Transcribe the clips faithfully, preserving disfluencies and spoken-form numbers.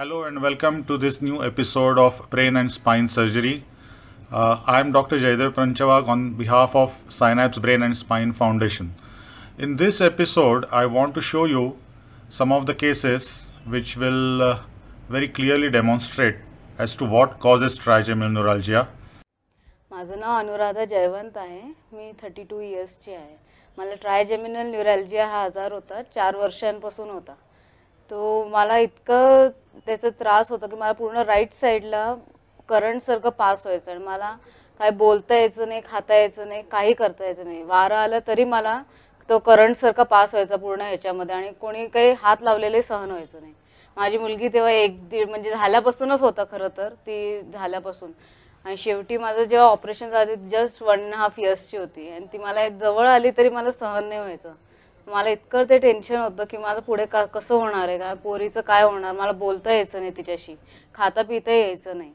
Hello and welcome to this new episode of Brain and Spine Surgery. Uh, I am Doctor Jaydev Panchwagh on behalf of Synapse Brain and Spine Foundation. In this episode, I want to show you some of the cases which will uh, very clearly demonstrate as to what causes trigeminal neuralgia. माझं नाव अनुराधा जयवंत आहे. मी thirty-two years ची आहे. मला trigeminal neuralgia हा आजार होता, चार वर्षांपासून होता. तो मला इतकं त्याचा त्रास होता की मला पूर्ण राइट साइडला करंट सारखं पास व्हायचं आणि मला काय बोलता यायचं नाही, खाता यायचं नाही, काही करता यायचं नाही. वारा आला तरी मला तो करंट सारखा पास व्हायचा पूर्ण ह्याच्यामध्ये आणि कोणी काही हात लावलेले सहन व्हायचं नाही. माझी मुलगी तेव्हा एक दीड म्हणजे झाल्यापासूनच होता खरं तर, ती झाल्यापासून आणि शेवटी माझं जेव्हा ऑपरेशन झालं जस्ट वन अँड हाफ इयर्सची होती आणि ती मला एक जवळ आली तरी मला सहन नाही व्हायचं. मला इतकं ते टेन्शन होतं की माझं पुढे का कसं होणार आहे, काय पोरीचं काय होणार, मला बोलता यायचं नाही तिच्याशी, खाता पिता यायचं नाही.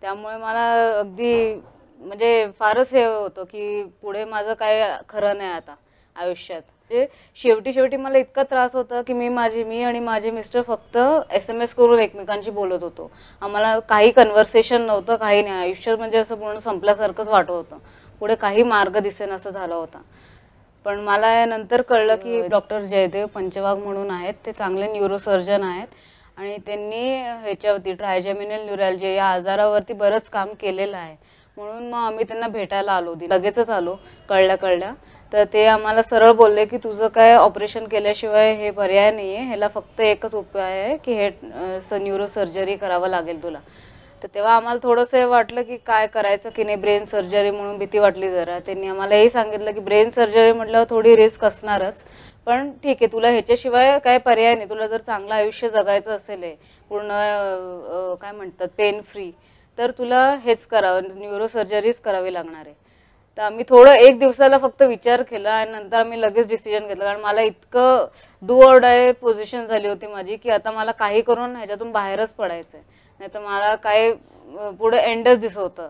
त्यामुळे मला अगदी म्हणजे फारच हे होतं की पुढे माझं काय खरं नाही आता आयुष्यात. म्हणजे शेवटी शेवटी मला इतका त्रास होता की मी माझी मी आणि माझे मिस्टर फक्त एस एम एस करून एकमेकांशी बोलत होतो. आम्हाला काही कन्व्हर्सेशन नव्हतं, काही नाही. आयुष्य म्हणजे असं पूर्ण संपल्यासारखंच वाटत होतं, पुढे काही मार्ग दिसेन असं झाला होता. पण मला नंतर कळलं की डॉक्टर जयदेव पंचवाग म्हणून आहेत, ते चांगले न्यूरोसर्जन आहेत आणि त्यांनी ह्याच्यावरती ट्रायजेमिनल न्यूरॅल्जिया या आजारावरती बरंच काम केलेलं आहे. म्हणून मग आम्ही त्यांना भेटायला आलो, लगेचच आलो कळल्या कळल्या. तर ते आम्हाला सरळ बोलले की तुझं काय ऑपरेशन केल्याशिवाय हे पर्याय नाही आहे, ह्याला फक्त एकच उपाय आहे की हे न्यूरोसर्जरी करावं लागेल तुला. तर तेव्हा आम्हाला थोडंसं वाटलं की काय करायचं की नाही, ब्रेन सर्जरी म्हणून भीती वाटली जरा. त्यांनी आम्हाला हे सांगितलं की ब्रेन सर्जरी म्हटल्यावर थोडी रिस्क असणारच, पण ठीक आहे, तुला ह्याच्याशिवाय काय पर्याय नाही. तुला जर चांगलं आयुष्य जगायचं असेल पूर्ण काय म्हणतात पेन फ्री, तर तुला हेच करावं, न्यूरो सर्जरीच करावी लागणार आहे. तर आम्ही थोडं एक दिवसाला फक्त विचार केला आणि नंतर आम्ही लगेच डिसिजन घेतलं, कारण मला इतकं डू ऑर डाय पोझिशन झाली होती माझी की आता मला काही करून ह्याच्यातून बाहेरच पडायचं आहे, नाही तर मला काय पुढे एंडच दिसत होतं.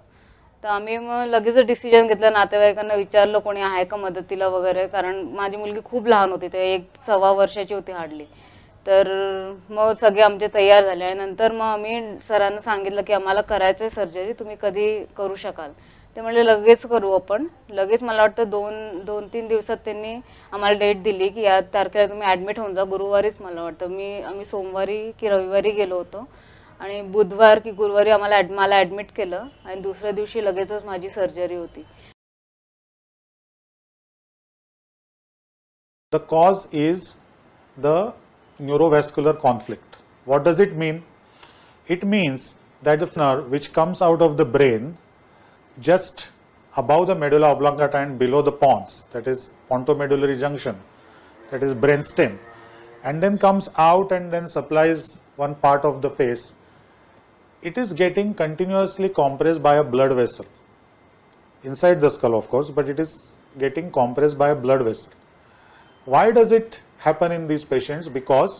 तर आम्ही मग लगेच डिसिजन घेतलं, नातेवाईकांना विचारलं कोणी आहे का मदतीला वगैरे, कारण माझी मुलगी खूप लहान होती, ते एक सव्वा वर्षाची होती हार्डली. तर मग सगळे आमचे तयार झाले आणि नंतर मग आम्ही सरांना सांगितलं की आम्हाला करायचं आहे सर्जरी, तुम्ही कधी करू शकाल. ते म्हणले लगेच करू आपण, लगेच. मला वाटतं दोन दोन तीन दिवसात त्यांनी आम्हाला डेट दिली की या तारखेला तुम्ही ॲडमिट होऊन जा. गुरुवारीच मला वाटतं मी आम्ही सोमवारी की रविवारी गेलो होतो आणि बुधवार की गुरुवारी आम्हाला ॲड मला ॲडमिट केलं आणि दुसऱ्या दिवशी लगेचच माझी सर्जरी होती. The cause is the neurovascular conflict. What does it mean? It means that the nerve which comes out of the brain just above the medulla oblongata and below the pons, that is pontomedullary junction, that is brain stem, and then comes out and then supplies one part of the face, it is getting continuously compressed by a blood vessel inside the skull, of course, but it is getting compressed by a blood vessel. Why does it happen in these patients? Because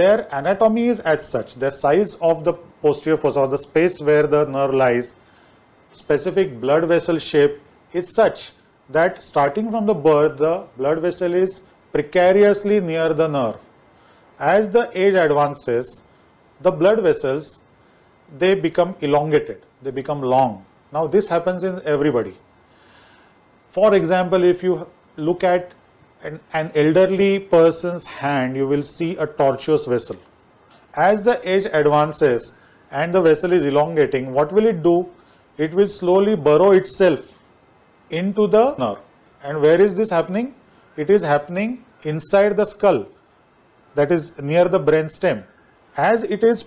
their anatomy is as such, their size of the posterior fossa or the space where the nerve lies, specific blood vessel shape is such that starting from the birth the blood vessel is precariously near the nerve. As the age advances, the blood vessels, they become elongated, they become long. Now this happens in everybody. For example, if you look at An, an elderly person's hand, you will see a tortuous vessel. As the age advances and the vessel is elongating, what will it do? It will slowly burrow itself into the nerve. And where is this happening? It is happening inside the skull, that is near the brain stem. As it is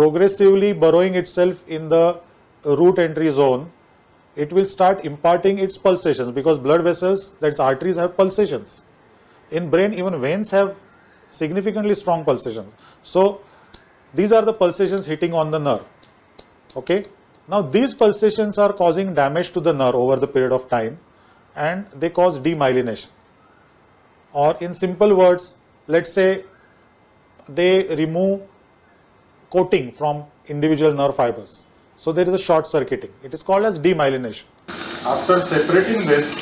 progressively burrowing itself in the root entry zone, it will start imparting its pulsations, because blood vessels, that's arteries, have pulsations. In brain, even veins have significantly strong pulsations. So these are the pulsations hitting on the nerve. Okay. Now these pulsations are causing damage to the nerve over the period of time, and they cause demyelination. Or in simple words, let's say they remove coating from individual nerve fibers. So there is a short circuiting. It is called as demyelination. After separating this,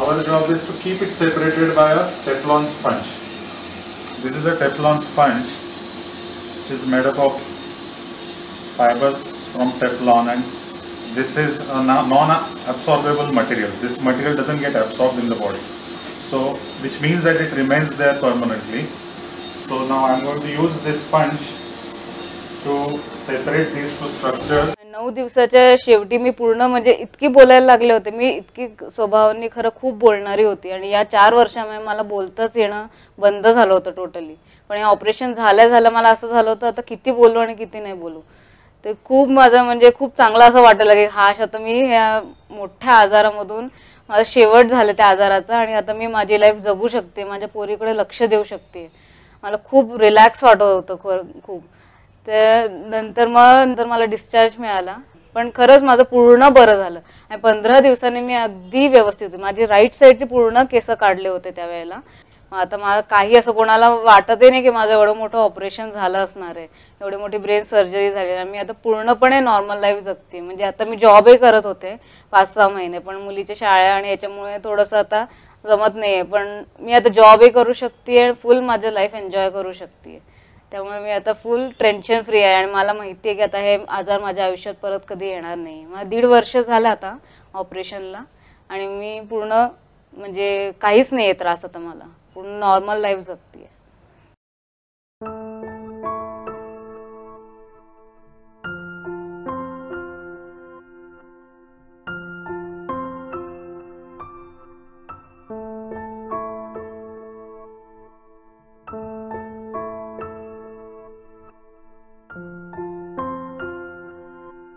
our job is to keep it separated by a teflon sponge. This is a teflon sponge. is made up of fibers from teflon, and this is a non-absorbable material. This material doesn't get absorbed in the body, so which means that it remains there permanently. So now I am going to use this sponge to separate these two structures. नऊ दिवसाच्या शेवटी मी पूर्ण म्हणजे इतकी बोलायला लागले होते, मी इतकी स्वभावाने खरं खूप बोलणारी होती आणि या चार वर्षांमध्ये मला बोलताच येणं बंद झालं होतं टोटली. पण हे ऑपरेशन झाले झाले मला असं झालं होतं आता किती बोलू आणि किती नाही बोलू. ते खूप माझं म्हणजे खूप चांगला असं वाटायला लागले, हा आता मी या मोठ्या आजारामधून माझा शेवट झाला त्या आजाराचा आणि आता मी माझी लाईफ जगू शकते, माझ्या पोरीकडे लक्ष देऊ शकते. मला खूप रिलॅक्स वाटत होतं खूप. तर नंतर मग नंतर मला डिस्चार्ज मिळाला पण खरंच माझं पूर्ण बरं झालं आणि पंधरा दिवसांनी मी अगदी व्यवस्थित होते. माझी राईट साईडचे पूर्ण केस काढले होते त्यावेळेला. आता मला काही असं कोणाला वाटतही नाही की माझं एवढं मोठं ऑपरेशन झालं असणार आहे, एवढी मोठी ब्रेन सर्जरी झाली आणि मी आता पूर्णपणे नॉर्मल लाईफ जगते. म्हणजे आता मी जॉबही करत होते पाच सहा महिने, पण मुलीच्या शाळा आणि याच्यामुळे थोडंसं आता जमत नाही आहे, पण मी आता जॉबही करू शकते आणि फुल माझं लाईफ एन्जॉय करू शकते. त्यामुळे मी आता फुल टेन्शन फ्री आहे आणि मला माहिती आहे की आता हे आजार माझ्या आयुष्यात परत कधी येणार नाही. मला दीड वर्ष झालं आता ऑपरेशनला आणि मी पूर्ण म्हणजे काहीच नाही त्रास आता, मला पूर्ण नॉर्मल लाईफ जगते.